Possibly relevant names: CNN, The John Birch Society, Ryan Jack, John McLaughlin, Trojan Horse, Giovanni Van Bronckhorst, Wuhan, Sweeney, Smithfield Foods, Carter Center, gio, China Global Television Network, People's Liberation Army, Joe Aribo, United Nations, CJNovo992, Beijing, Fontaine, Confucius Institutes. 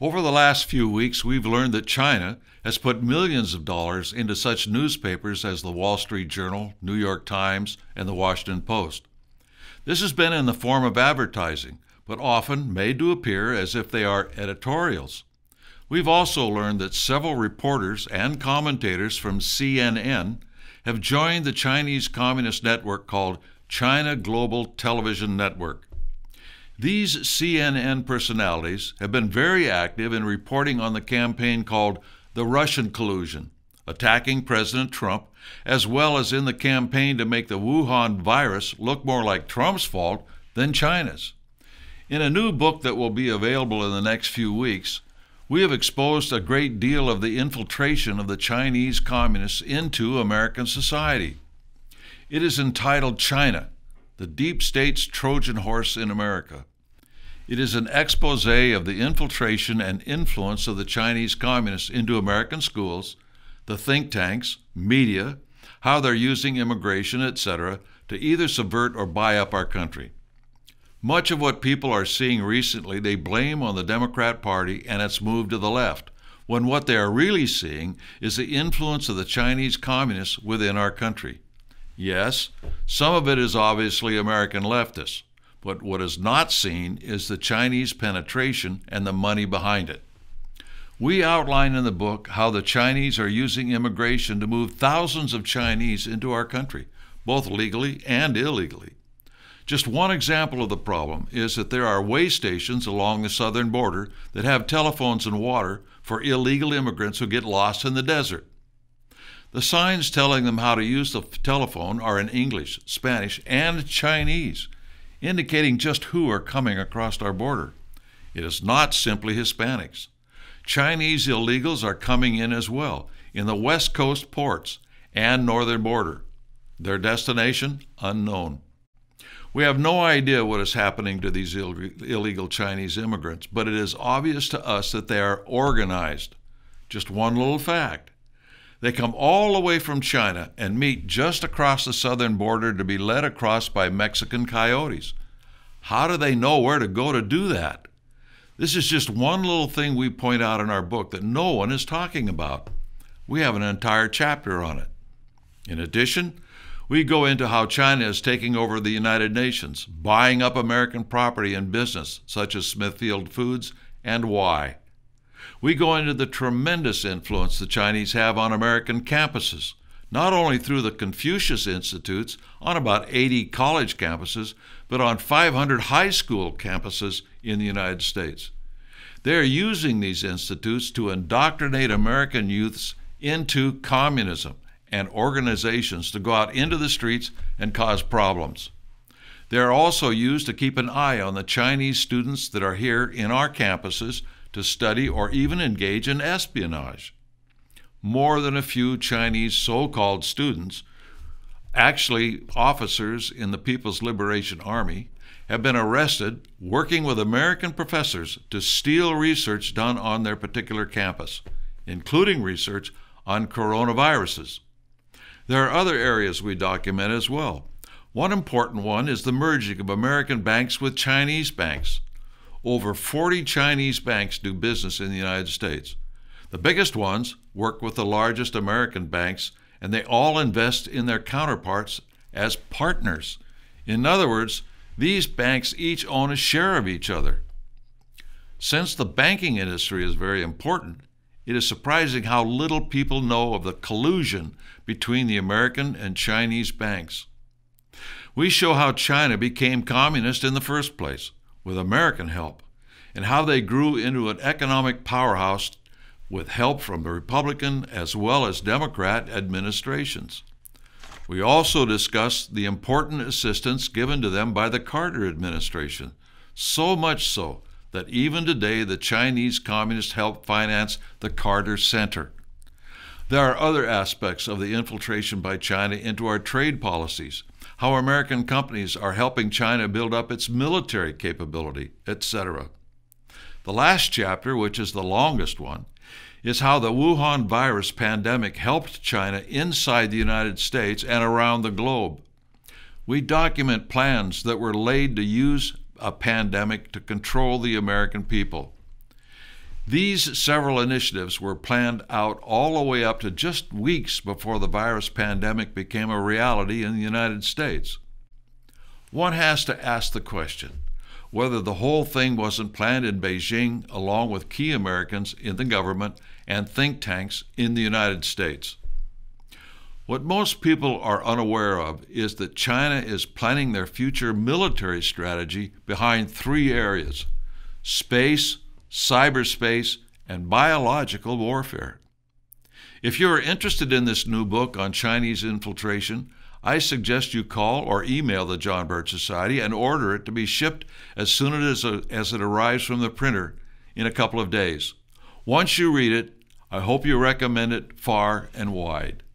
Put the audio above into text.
Over the last few weeks, we've learned that China has put millions of dollars into such newspapers as the Wall Street Journal, New York Times, and the Washington Post. This has been in the form of advertising, but often made to appear as if they are editorials. We've also learned that several reporters and commentators from CNN have joined the Chinese Communist network called China Global Television Network. These CNN personalities have been very active in reporting on the campaign called the Russian Collusion, attacking President Trump, as well as in the campaign to make the Wuhan virus look more like Trump's fault than China's. In a new book that will be available in the next few weeks, we have exposed a great deal of the infiltration of the Chinese communists into American society. It is entitled China, the Deep State's Trojan Horse in America. It is an exposé of the infiltration and influence of the Chinese communists into American schools, the think tanks, media, how they're using immigration, etc., to either subvert or buy up our country. Much of what people are seeing recently, they blame on the Democrat Party and its move to the left, when what they are really seeing is the influence of the Chinese communists within our country. Yes, some of it is obviously American leftists, but what is not seen is the Chinese penetration and the money behind it. We outline in the book how the Chinese are using immigration to move thousands of Chinese into our country, both legally and illegally. Just one example of the problem is that there are way stations along the southern border that have telephones and water for illegal immigrants who get lost in the desert. The signs telling them how to use the telephone are in English, Spanish, and Chinese, indicating just who are coming across our border. It is not simply Hispanics. Chinese illegals are coming in as well, in the West Coast ports and northern border. Their destination, unknown. We have no idea what is happening to these illegal Chinese immigrants, but it is obvious to us that they are organized. Just one little fact. They come all the way from China and meet just across the southern border to be led across by Mexican coyotes. How do they know where to go to do that? This is just one little thing we point out in our book that no one is talking about. We have an entire chapter on it. In addition, we go into how China is taking over the United Nations, buying up American property and business, such as Smithfield Foods, and why. We go into the tremendous influence the Chinese have on American campuses, not only through the Confucius Institutes on about 80 college campuses, but on 500 high school campuses in the United States. They are using these institutes to indoctrinate American youths into communism and organizations to go out into the streets and cause problems. They are also used to keep an eye on the Chinese students that are here in our campuses to study or even engage in espionage. More than a few Chinese so-called students, actually officers in the People's Liberation Army, have been arrested working with American professors to steal research done on their particular campus, including research on coronaviruses. There are other areas we document as well. One important one is the merging of American banks with Chinese banks. Over 40 Chinese banks do business in the United States. The biggest ones work with the largest American banks, and they all invest in their counterparts as partners. In other words, these banks each own a share of each other. Since the banking industry is very important, it is surprising how little people know of the collusion between the American and Chinese banks. We show how China became communist in the first place, with American help, and how they grew into an economic powerhouse with help from the Republican as well as Democrat administrations. We also discuss the important assistance given to them by the Carter administration, so much so that even today the Chinese communists help finance the Carter Center. There are other aspects of the infiltration by China into our trade policies, how American companies are helping China build up its military capability, etc. The last chapter, which is the longest one, is how the Wuhan virus pandemic helped China inside the United States and around the globe. We document plans that were laid to use a pandemic to control the American people. These several initiatives were planned out all the way up to just weeks before the virus pandemic became a reality in the United States. One has to ask the question whether the whole thing wasn't planned in Beijing along with key Americans in the government and think tanks in the United States. What most people are unaware of is that China is planning their future military strategy behind three areas: space, cyberspace, and biological warfare. If you are interested in this new book on Chinese infiltration, I suggest you call or email the John Birch Society and order it to be shipped as soon as it arrives from the printer in a couple of days. Once you read it, I hope you recommend it far and wide.